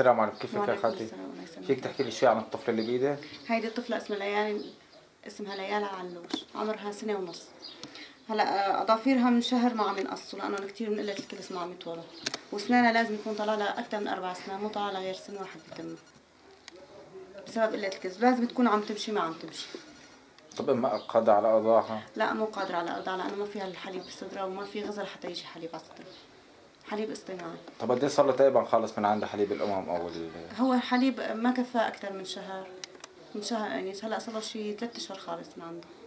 السلام عليكم، كيفك يا خالتي؟ فيك تحكي لي شوي عن الطفله اللي بايدك؟ هيدي الطفله اسمها ليال علوج، عمرها سنه ونص. هلا اظافيرها من شهر ما عم ينقصوا لانه كثير من قله الكلس ما عم يطولوا، واسنانها لازم يكون طالع لها اكثر من 4 اسنان، مو طالع لها غير سن واحد بتمه بسبب قله الكلس. لازم تكون عم تمشي ما عم تمشي. طب ما قادره على اضاعها؟ لا مو قادره على اضاعها لانه ما فيها الحليب بصدرها وما في غزل حتى يجي حليب على صدرها، حليب اصطناعي. طب قد ايه صار له تقريبا خالص من عند حليب الامم؟ اول هو الحليب ما كفاه اكثر من شهر، يعني هلا صار له شي 3 اشهر خالص من عنده.